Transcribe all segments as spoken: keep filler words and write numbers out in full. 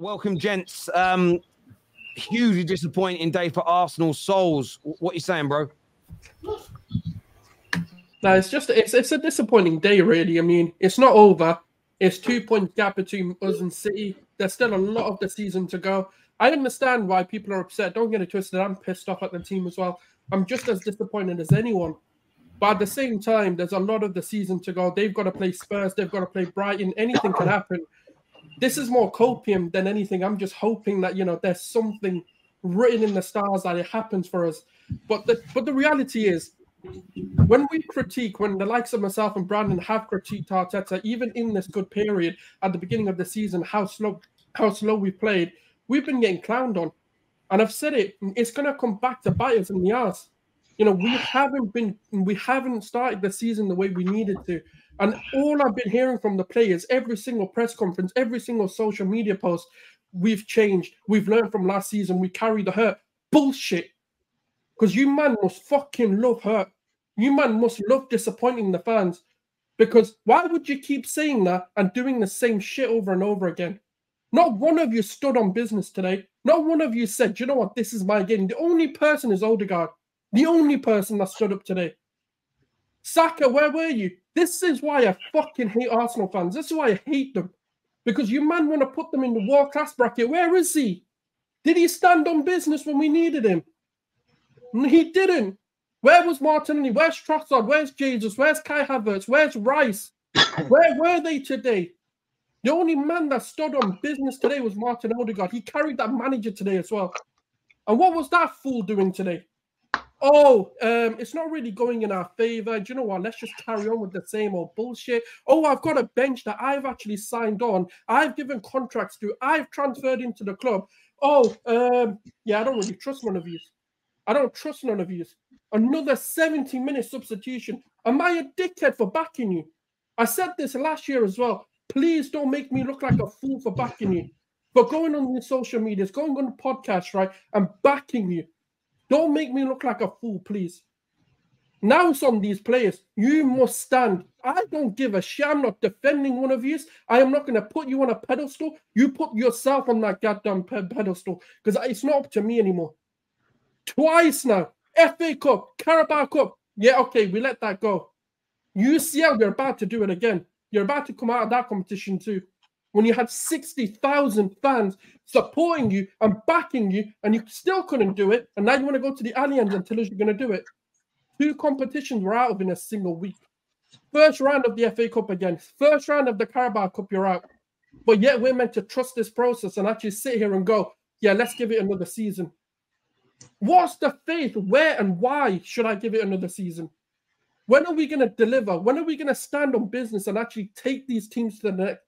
welcome, gents. Um, hugely disappointing day for Arsenal souls. What are you saying, bro? No, it's just it's it's a disappointing day, really. I mean, it's not over. It's two points gap between us and City. There's still a lot of the season to go. I understand why people are upset. Don't get it twisted. I'm pissed off at the team as well. I'm just as disappointed as anyone. But at the same time, there's a lot of the season to go. They've got to play Spurs. They've got to play Brighton. Anything can happen. This is more copium than anything. I'm just hoping that, you know, there's something written in the stars that it happens for us. But the, but the reality is, when we critique, when the likes of myself and Brandon have critiqued Arteta, even in this good period at the beginning of the season, how slow, how slow we played, we've been getting clowned on. And I've said it, it's going to come back to bite us in the ass. You know, we haven't been, we haven't started the season the way we needed to. And all I've been hearing from the players, every single press conference, every single social media post, we've changed, we've learned from last season, we carry the hurt. Bullshit. Because you man must fucking love hurt. You man must love disappointing the fans. Because why would you keep saying that and doing the same shit over and over again? Not one of you stood on business today. Not one of you said, you know what, this is my game. The only person is Odegaard. The only person that stood up today. Saka, where were you? This is why I fucking hate Arsenal fans. This is why I hate them. Because you man want to put them in the world-class bracket. Where is he? Did he stand on business when we needed him? He didn't. Where was Martin? Where's Trossard? Where's Jesus? Where's Kai Havertz? Where's Rice? Where were they today? The only man that stood on business today was Martin Odegaard. He carried that manager today as well. And what was that fool doing today? Oh, um, it's not really going in our favour. Do you know what? Let's just carry on with the same old bullshit. Oh, I've got a bench that I've actually signed on. I've given contracts to. I've transferred into the club. Oh, um, yeah, I don't really trust none of you. I don't trust none of you. Another seventy minute substitution. Am I a dickhead for backing you? I said this last year as well. Please don't make me look like a fool for backing you. But going on the social medias, going on the podcast, right, and backing you. Don't make me look like a fool, please. Now it's on these players. You must stand. I don't give a shit. I'm not defending one of you. I am not going to put you on a pedestal. You put yourself on that goddamn pedestal because it's not up to me anymore. Twice now. F A Cup, Carabao Cup. Yeah, okay, we let that go. U C L, you're about to do it again. You're about to come out of that competition too. When you had sixty thousand fans supporting you and backing you, and you still couldn't do it, and now you want to go to the Allianz and tell us you're going to do it. Two competitions were out of in a single week. First round of the F A Cup again. First round of the Carabao Cup, you're out. But yet we're meant to trust this process and actually sit here and go, yeah, let's give it another season. What's the faith? Where and why should I give it another season? When are we going to deliver? When are we going to stand on business and actually take these teams to the next?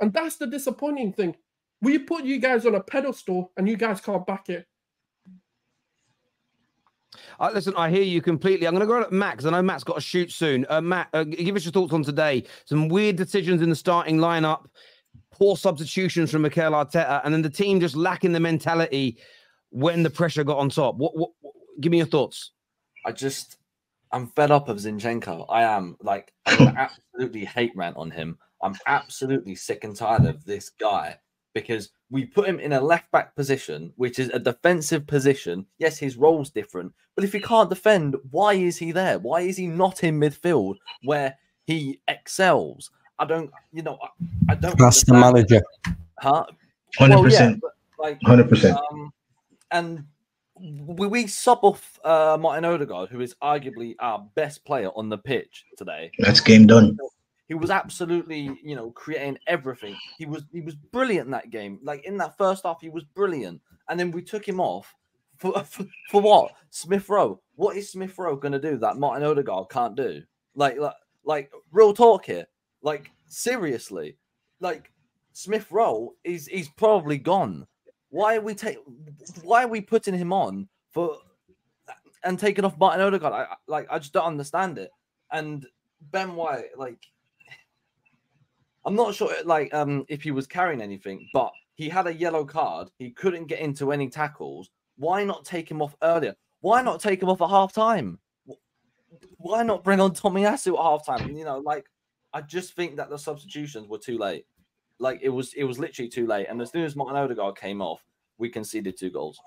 And that's the disappointing thing. We put you guys on a pedestal and you guys can't back it. Uh, listen, I hear you completely. I'm going to go to Max. I know Matt's got to shoot soon. Uh, Matt, uh, give us your thoughts on today. Some weird decisions in the starting lineup, poor substitutions from Mikel Arteta, and then the team just lacking the mentality when the pressure got on top. What, what, what, give me your thoughts. I just, I'm fed up of Zinchenko. I am. Like, I absolutely hate rant on him. I'm absolutely sick and tired of this guy because we put him in a left-back position, which is a defensive position. Yes, his role's different, but if he can't defend, why is he there? Why is he not in midfield where he excels? I don't, you know, I, I don't... That's understand. The manager. Huh? one hundred percent. Well, yeah, like, one hundred percent. Um, and we, we sub off uh, Martin Odegaard, who is arguably our best player on the pitch today. That's game done. He was absolutely, you know, creating everything. He was he was brilliant that game. Like, in that first half, he was brilliant. And then we took him off for for, for what? Smith-Rowe. What is Smith-Rowe going to do that Martin Odegaard can't do? Like, like, like, real talk here. Like, seriously. Like, Smith-Rowe is he's probably gone. Why are we take? Why are we putting him on for and taking off Martin Odegaard? I, I like I just don't understand it. And Ben White, like. I'm not sure, like, um, if he was carrying anything, but he had a yellow card. He couldn't get into any tackles. Why not take him off earlier? Why not take him off at halftime? Why not bring on Tomiyasu at halftime? You know, like, I just think that the substitutions were too late. like it was it was literally too late. And as soon as Martin Odegaard came off, we conceded two goals.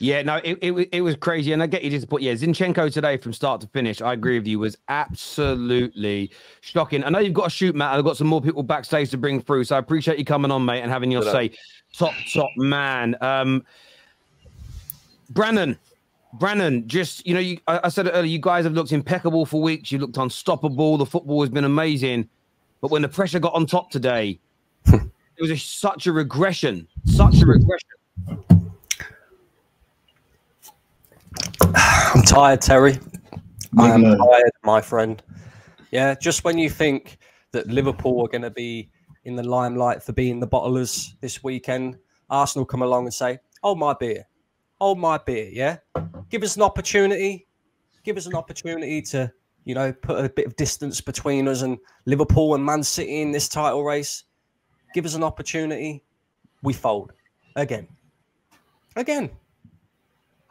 Yeah, no, it, it it was crazy, and I get you just put yeah. Zinchenko today, from start to finish, I agree with you, was absolutely shocking. I know you've got to shoot, Matt. I've got some more people backstage to bring through, so I appreciate you coming on, mate, and having your say. Top top man, um, Brannon. Brannon, just you know, you, I, I said it earlier. You guys have looked impeccable for weeks. You looked unstoppable. The football has been amazing, but when the pressure got on top today, it was a, such a regression. Such a regression. I'm tired, Terry. I am tired, my friend. Yeah, just when you think that Liverpool are going to be in the limelight for being the bottlers this weekend, Arsenal come along and say, oh, my beer. Oh, my beer, yeah? Give us an opportunity. Give us an opportunity to, you know, put a bit of distance between us and Liverpool and Man City in this title race. Give us an opportunity. We fold. Again. Again.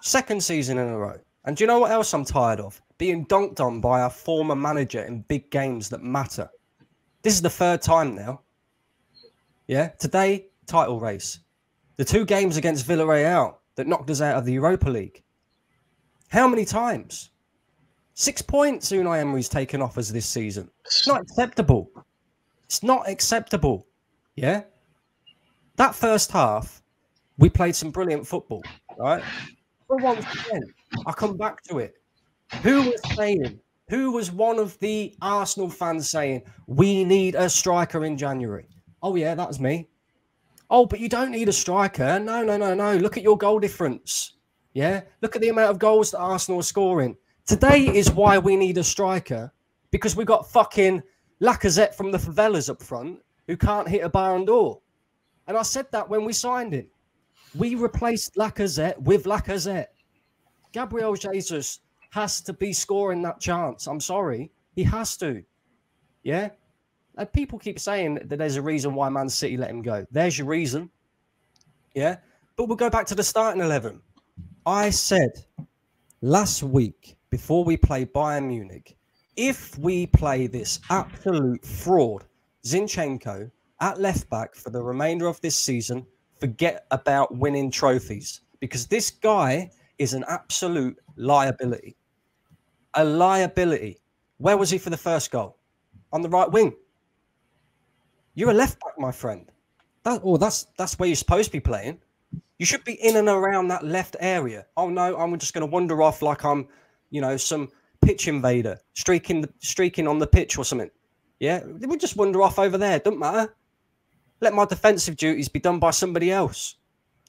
Second season in a row. And do you know what else I'm tired of? Being dunked on by our former manager in big games that matter. This is the third time now. Yeah, today, title race. The two games against Villarreal that knocked us out of the Europa League. How many times? Six points Unai Emery's taken off us this season. It's not acceptable. It's not acceptable. Yeah? That first half, we played some brilliant football, right? But once again, I come back to it. Who was saying, who was one of the Arsenal fans saying, we need a striker in January? Oh, yeah, that was me. Oh, but you don't need a striker. No, no, no, no. Look at your goal difference. Yeah? Look at the amount of goals that Arsenal are scoring. Today is why we need a striker, because we've got fucking Lacazette from the favelas up front who can't hit a barn door. And I said that when we signed him. We replaced Lacazette with Lacazette. Gabriel Jesus has to be scoring that chance. I'm sorry. He has to. Yeah? And people keep saying that there's a reason why Man City let him go. There's your reason. Yeah? But we'll go back to the starting eleven. I said last week, before we play Bayern Munich, if we play this absolute fraud, Zinchenko, at left-back for the remainder of this season, forget about winning trophies, because this guy is an absolute liability. A liability. Where was he for the first goal? On the right wing. You're a left back, my friend. That, oh, that's that's where you're supposed to be playing. You should be in and around that left area. Oh no, I'm just going to wander off like I'm, you know, some pitch invader streaking streaking on the pitch or something. Yeah, we just wander off over there. Don't matter. Let my defensive duties be done by somebody else.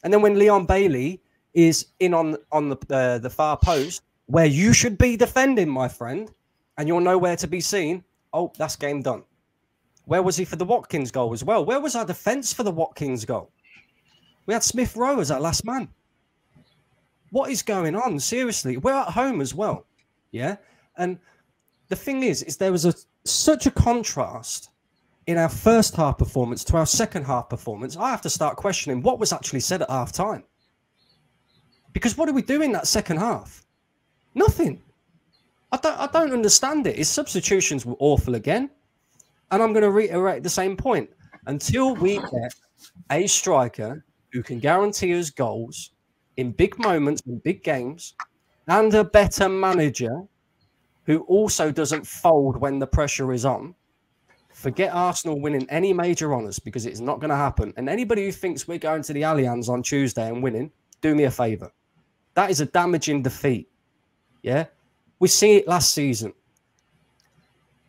And then when Leon Bailey is in on, on the, uh, the far post, where you should be defending, my friend, and you're nowhere to be seen, oh, that's game done. Where was he for the Watkins goal as well? Where was our defence for the Watkins goal? We had Smith-Rowe as our last man. What is going on? Seriously, we're at home as well. Yeah? And the thing is, is there was a, such a contrast in our first half performance to our second half performance. I have to start questioning what was actually said at half time. Because what did we do in that second half? Nothing. I don't, I don't understand it. His substitutions were awful again. And I'm going to reiterate the same point. Until we get a striker who can guarantee us goals in big moments, in big games, and a better manager who also doesn't fold when the pressure is on, forget Arsenal winning any major honours, because it's not going to happen. And anybody who thinks we're going to the Allianz on Tuesday and winning, do me a favour. That is a damaging defeat. Yeah? We see it last season.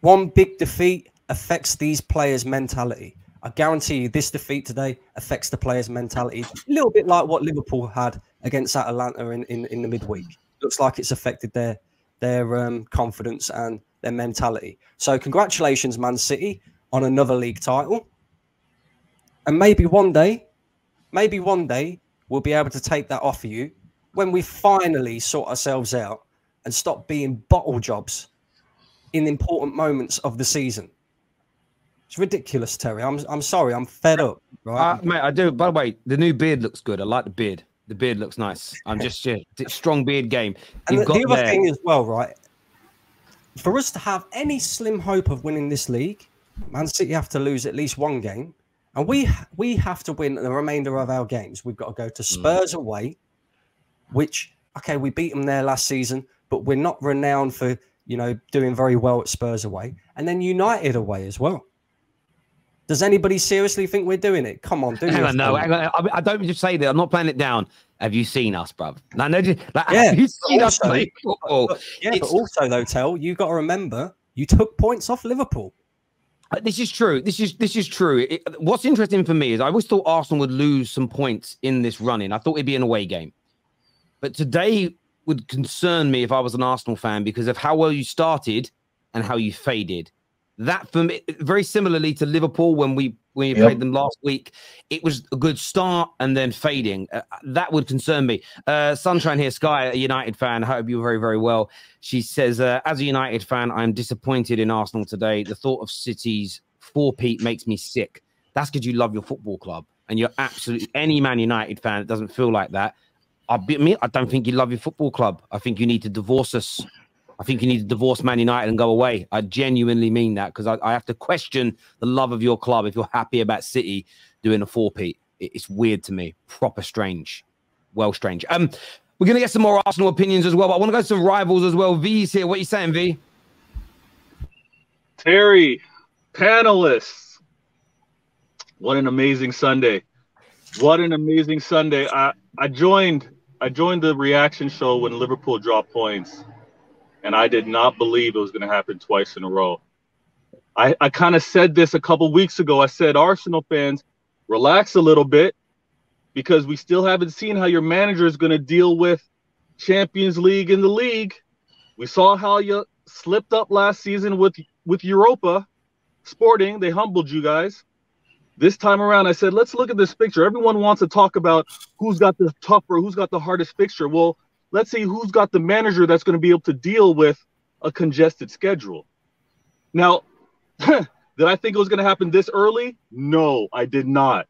One big defeat affects these players' mentality. I guarantee you this defeat today affects the players' mentality. A little bit like what Liverpool had against Atalanta in, in, in the midweek. Looks like it's affected their, their um, confidence and their mentality. So congratulations, Man City, on another league title. And maybe one day, maybe one day, we'll be able to take that off of you when we finally sort ourselves out and stop being bottle jobs in important moments of the season. It's ridiculous, Terry. I'm, I'm sorry. I'm fed up. Right? Uh, mate, I do. By the way, the new beard looks good. I like the beard. The beard looks nice. I'm just, yeah, strong beard game. You've and the, got the other there. thing as well, right? For us to have any slim hope of winning this league, Man City have to lose at least one game, and we we have to win the remainder of our games. We've got to go to Spurs mm. away, which, okay, we beat them there last season, but we're not renowned for, you know, doing very well at Spurs away. And then United away as well. Does anybody seriously think we're doing it? Come on, do hang on, no, hang on. I, I don't just say that. I'm not playing it down. Have you seen us, bruv? No, no, just, like, yeah, have you seen also, us play football? But, yeah, it's, but also, though, Tell, you've got to remember, you took points off Liverpool. This is true. This is this is true. It, what's interesting for me is I always thought Arsenal would lose some points in this run-in. I thought it'd be an away game. But today would concern me if I was an Arsenal fan because of how well you started and how you faded. That for me, very similarly to Liverpool when we when we yep. played them last week, it was a good start and then fading. Uh, that would concern me. Uh, Sunshine here, Sky, a United fan. I hope you're very, very well. She says, uh, as a United fan, I'm disappointed in Arsenal today. The thought of City's four-peat makes me sick. That's because you love your football club, and you're absolutely any Man United fan that doesn't feel like that. I mean, I don't think you love your football club. I think you need to divorce us. I think you need to divorce Man United and go away. I genuinely mean that because I, I have to question the love of your club if you're happy about City doing a four-peat. It, it's weird to me. Proper strange. Well strange. Um, we're going to get some more Arsenal opinions as well, but I want to go to some rivals as well. V's here. What are you saying, V? Terry, panelists. What an amazing Sunday. What an amazing Sunday. I, I joined I joined the reaction show when Liverpool dropped points. And I did not believe it was going to happen twice in a row. I, I kind of said this a couple weeks ago. I said, Arsenal fans, relax a little bit because we still haven't seen how your manager is going to deal with Champions League in the league. We saw how you slipped up last season with, with Europa Sporting. They humbled you guys. This time around, I said, let's look at this picture. Everyone wants to talk about who's got the tougher, who's got the hardest picture. Well, let's see who's got the manager that's going to be able to deal with a congested schedule. Now, did I think it was going to happen this early? No, I did not.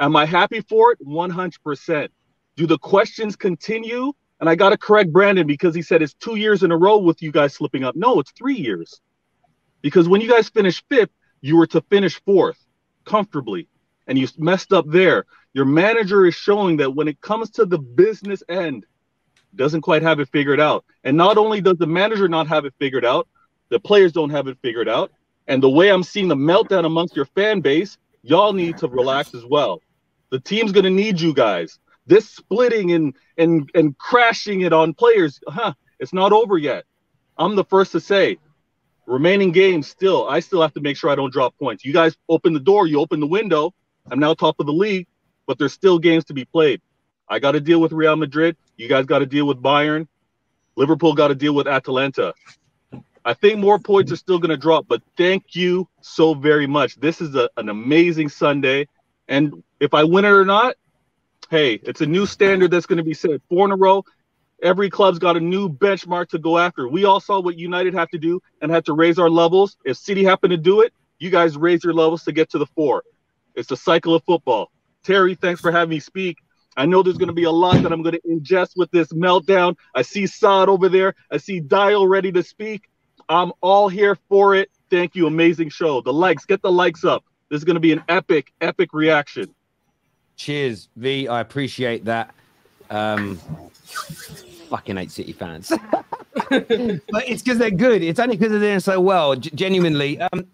Am I happy for it? one hundred percent. Do the questions continue? And I got to correct Brandon because he said it's two years in a row with you guys slipping up. No, it's three years. Because when you guys finished fifth, you were to finish fourth comfortably. And you messed up there. Your manager is showing that when it comes to the business end, doesn't quite have it figured out. And not only does the manager not have it figured out, the players don't have it figured out. And the way I'm seeing the meltdown amongst your fan base, y'all need to relax as well. The team's going to need you guys. This splitting and, and, and crashing it on players, huh, it's not over yet. I'm the first to say, remaining games still, I still have to make sure I don't drop points. You guys open the door, you open the window. I'm now top of the league, but there's still games to be played. I got to deal with Real Madrid. You guys got to deal with Bayern. Liverpool got to deal with Atalanta. I think more points are still going to drop, but thank you so very much. This is a, an amazing Sunday. And if I win it or not, hey, it's a new standard that's going to be set. Four in a row. Every club's got a new benchmark to go after. We all saw what United have to do and had to raise our levels. If City happen to do it, you guys raise your levels to get to the four. It's the cycle of football. Terry, thanks for having me speak. I know there's going to be a lot that I'm going to ingest with this meltdown. I see Saad over there. I see Dial ready to speak. I'm all here for it. Thank you. Amazing show. The likes. Get the likes up. This is going to be an epic, epic reaction. Cheers, V. I appreciate that. Um, fucking hate City fans. But it's because they're good. It's only because they're doing so well, genuinely. Um,